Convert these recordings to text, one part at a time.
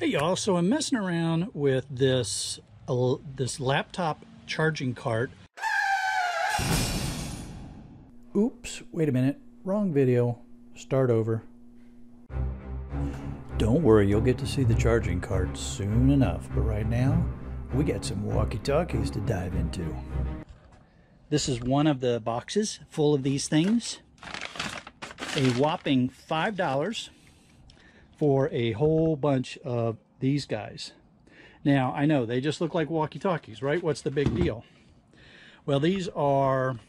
Hey y'all, so I'm messing around with this laptop charging cart. Oops, wait a minute, wrong video, start over. Don't worry, you'll get to see the charging cart soon enough, but right now, we got some walkie-talkies to dive into. This is one of the boxes full of these things. A whopping $5. For a whole bunch of these guys. Now, I know they just look like walkie-talkies, right? What's the big deal? Well, these are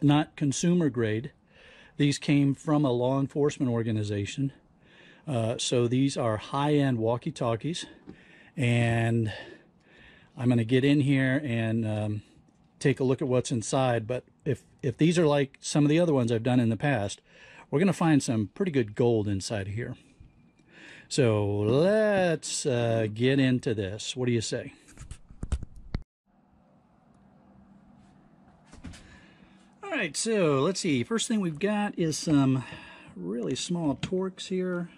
not consumer grade. These came from a law enforcement organization. So these are high-end walkie-talkies. And I'm gonna get in here and take a look at what's inside. But if these are like some of the other ones I've done in the past, we're going to find some pretty good gold inside of here. So let's get into this. What do you say? All right, so let's see. First thing we've got is some really small Torx here.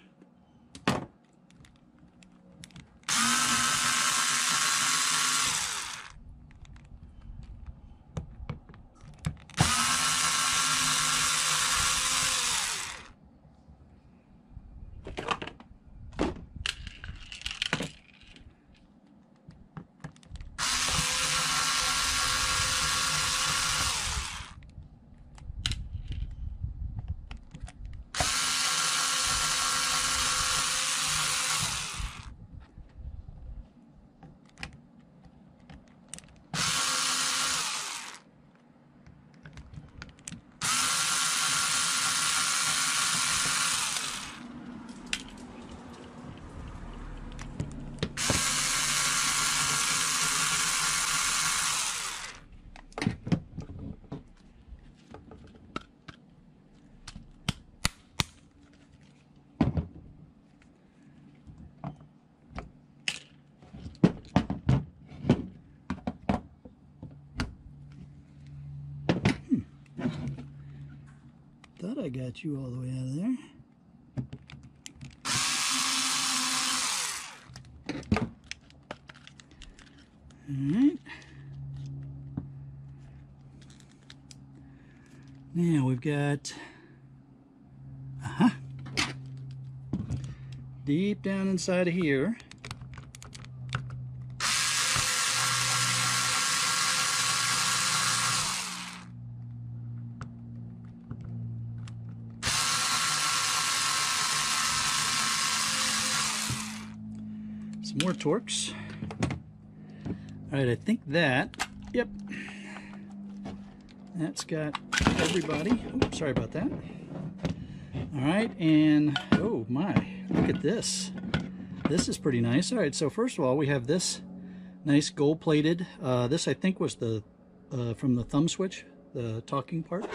Thought I got you all the way out of there. All right. Now we've got, deep down inside of here. More Torx. All right, I think that, yep, that's got everybody. Oh, sorry about that. All right, and oh my, look at this. This is pretty nice. All right, so first of all, we have this nice gold-plated. This I think was the from the thumb switch, the talking part,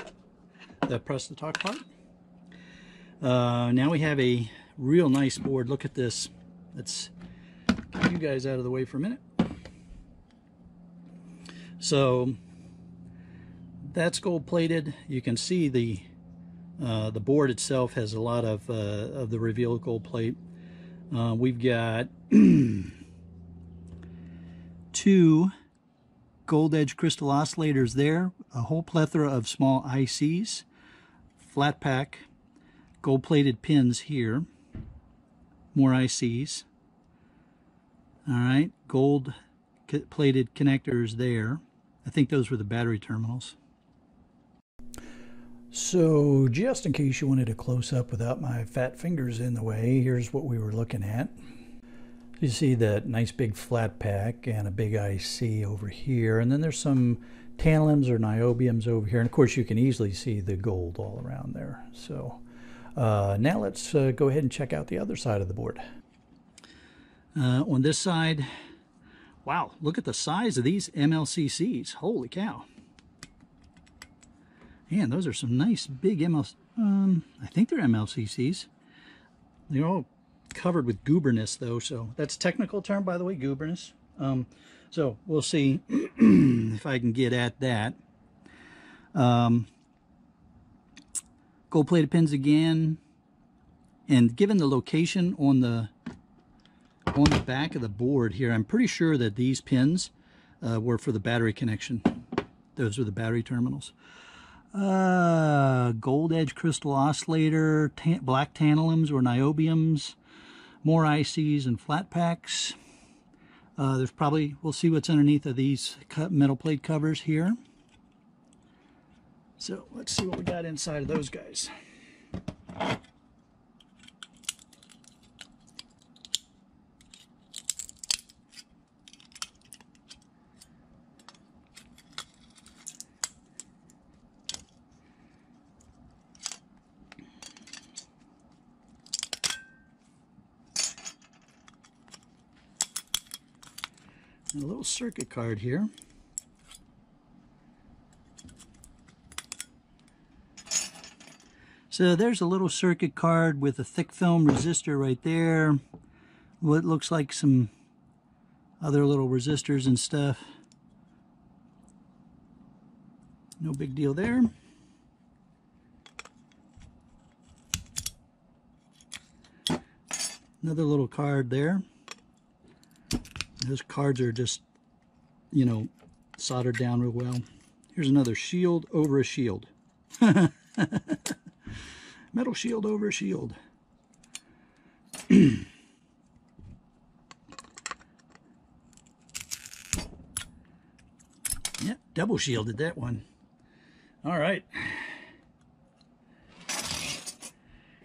the press the talk part. Now we have a real nice board. Look at this. That's you guys out of the way for a minute. So that's gold plated. You can see the board itself has a lot of the revealed gold plate. We've got two gold edge crystal oscillators there, a whole plethora of small ICs, flat pack, gold plated pins here, more ICs. All right, gold plated connectors there. I think those were the battery terminals. So just in case you wanted a close-up without my fat fingers in the way, here's what we were looking at. You see that nice big flat pack and a big IC over here, and then there's some tantalums or niobiums over here, and of course you can easily see the gold all around there. So now let's go ahead and check out the other side of the board. On this side, wow, look at the size of these MLCCs. Holy cow. Man, those are some nice big MLCCs. I think they're MLCCs. They're all covered with gooberness, though, so that's a technical term, by the way, gooberness. So we'll see if I can get at that. Gold-plated pins again. And given the location on the on the back of the board here, I'm pretty sure that these pins were for the battery connection. Those are the battery terminals. Gold edge crystal oscillator, black tantalums or niobiums, more ICs and flat packs. There's probably, we'll see what's underneath of these metal plate covers here. So let's see what we got inside of those guys. And a little circuit card here. So there's a little circuit card with a thick film resistor right there. What looks like some other little resistors and stuff. No big deal there. Another little card there. Those cards are just, you know, soldered down real well. Here's another shield over a shield. Metal shield over a shield. Yep, double shielded that one. All right.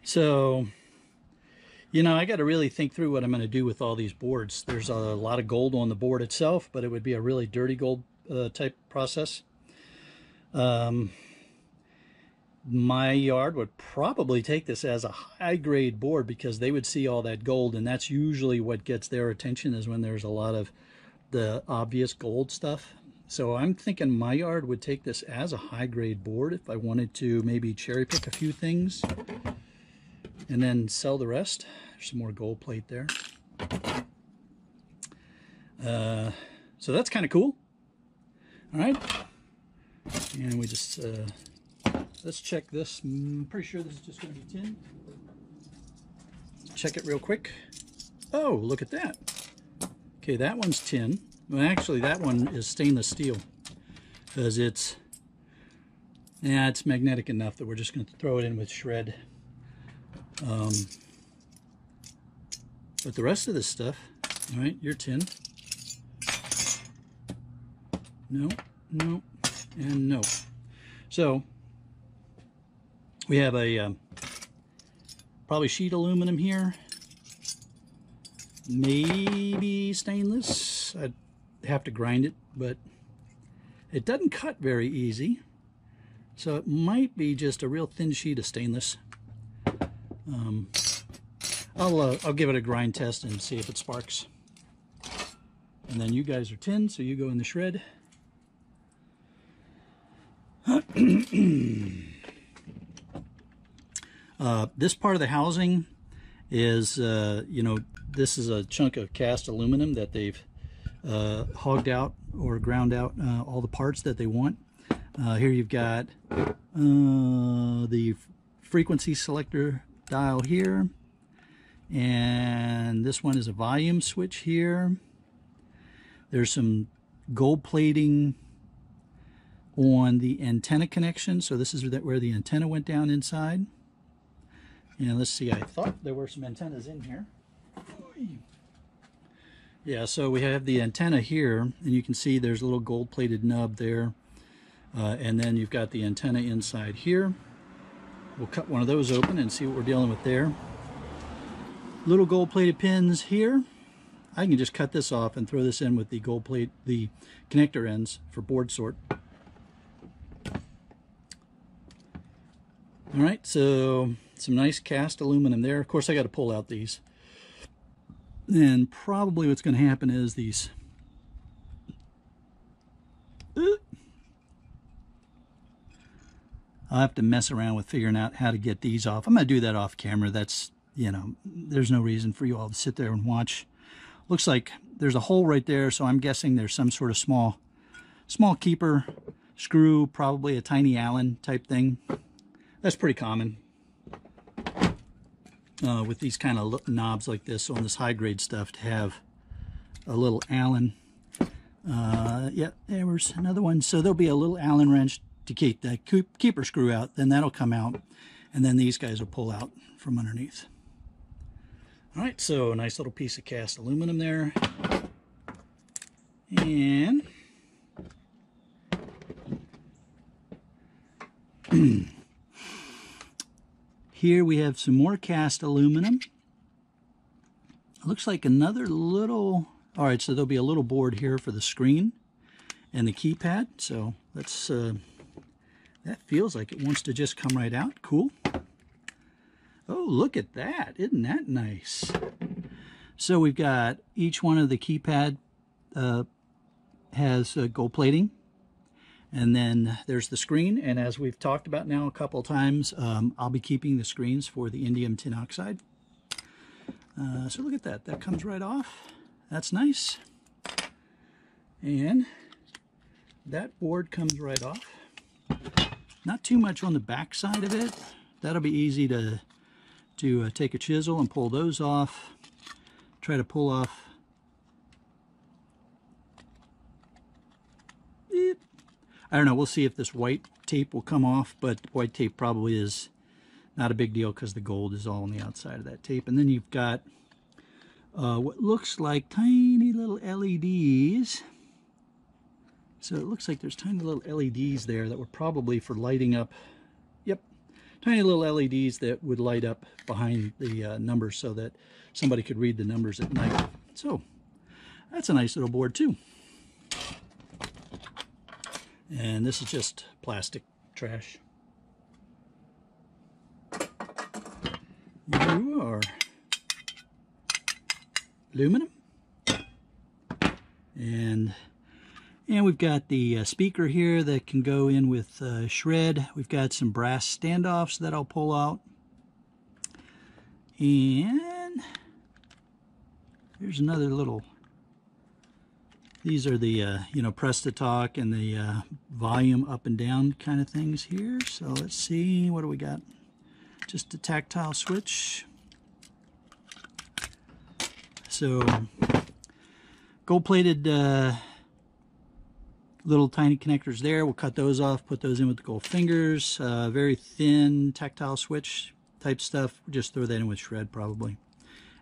So, you know, I got to really think through what I'm going to do with all these boards. There's a lot of gold on the board itself, but it would be a really dirty gold type process. My yard would probably take this as a high-grade board because they would see all that gold, and that's usually what gets their attention, is when there's a lot of the obvious gold stuff. So I'm thinking my yard would take this as a high-grade board if I wanted to maybe cherry-pick a few things and then sell the rest. There's some more gold plate there. So that's kind of cool. All right. And we just... let's check this. I'm pretty sure this is just going to be tin. Check it real quick. Oh, look at that. Okay, that one's tin. Well, actually, that one is stainless steel because it's magnetic enough that we're just going to throw it in with shred. But the rest of this stuff, all right, your tin. No, no, and no. So we have a probably sheet aluminum here, maybe stainless. I'd have to grind it, but it doesn't cut very easy. So it might be just a real thin sheet of stainless. I'll give it a grind test and see if it sparks. And then you guys are tin, so you go in the shred. This part of the housing is, you know, this is a chunk of cast aluminum that they've hogged out or ground out all the parts that they want. Here you've got the frequency selector dial here. And this one is a volume switch here. There's some gold plating on the antenna connection. So this is where the antenna went down inside. And let's see, I thought there were some antennas in here. Yeah, so we have the antenna here, and you can see there's a little gold-plated nub there. And then you've got the antenna inside here. We'll cut one of those open and see what we're dealing with there. Little gold-plated pins here. I can just cut this off and throw this in with the gold plate, the connector ends for board sort. All right, so some nice cast aluminum there. Of course, I got to pull out these. And probably what's going to happen is these I'll have to mess around with figuring out how to get these off. I'm going to do that off camera. That's, you know, there's no reason for you all to sit there and watch. Looks like there's a hole right there, so I'm guessing there's some sort of small keeper screw, probably a tiny Allen type thing. That's pretty common. with these kind of knobs like this on this high grade stuff to have a little Allen. Yeah, there was another one. So there'll be a little Allen wrench to keep that keeper screw out, then that'll come out, and then these guys will pull out from underneath. All right, so a nice little piece of cast aluminum there. And here we have some more cast aluminum. Looks like another little, all right, so there'll be a little board here for the screen and the keypad. So let's, that feels like it wants to just come right out. Cool. Oh, look at that. Isn't that nice? So we've got each one of the keypad has gold plating. And then there's the screen. And as we've talked about now a couple times, I'll be keeping the screens for the indium tin oxide. So look at that. That comes right off. That's nice. And that board comes right off. Not too much on the back side of it. That'll be easy to take a chisel and pull those off. Try to pull off I don't know, we'll see if this white tape will come off, but white tape probably is not a big deal because the gold is all on the outside of that tape. And then you've got what looks like tiny little LEDs. So it looks like there's tiny little LEDs there that were probably for lighting up. Yep, tiny little LEDs that would light up behind the numbers so that somebody could read the numbers at night. So that's a nice little board too. And this is just plastic trash. You are aluminum. And we've got the speaker here that can go in with shred. We've got some brass standoffs that I'll pull out. And here's another little... These are the, you know, press to talk and the volume up and down kind of things here. So let's see, what do we got? Just a tactile switch. So gold-plated little tiny connectors there. We'll cut those off, put those in with the gold fingers. Very thin tactile switch type stuff. We'll just throw that in with shred probably.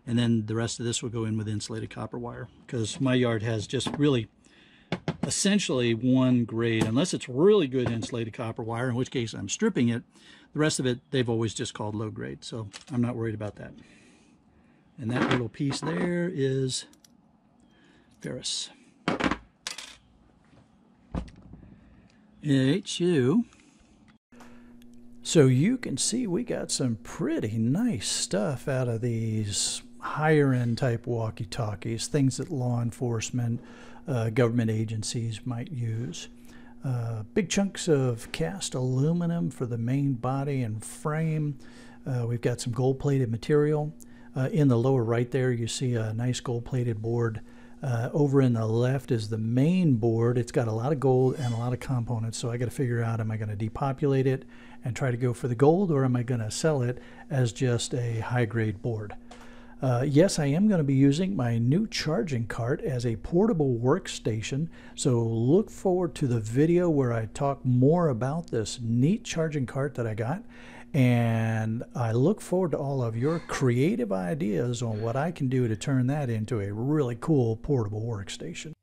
And then the rest of this will go in with insulated copper wire, because my yard has just really essentially one grade, unless it's really good insulated copper wire, in which case I'm stripping it. The rest of it they've always just called low grade, so I'm not worried about that. And that little piece there is ferrous. HU. So you can see we got some pretty nice stuff out of these higher-end type walkie-talkies, things that law enforcement, government agencies might use. Big chunks of cast aluminum for the main body and frame. We've got some gold-plated material. In the lower right there, you see a nice gold-plated board. Over in the left is the main board. It's got a lot of gold and a lot of components, so I got to figure out, am I going to depopulate it and try to go for the gold, or am I going to sell it as just a high-grade board? Yes, I am going to be using my new charging cart as a portable workstation, so look forward to the video where I talk more about this neat charging cart that I got. And I look forward to all of your creative ideas on what I can do to turn that into a really cool portable workstation.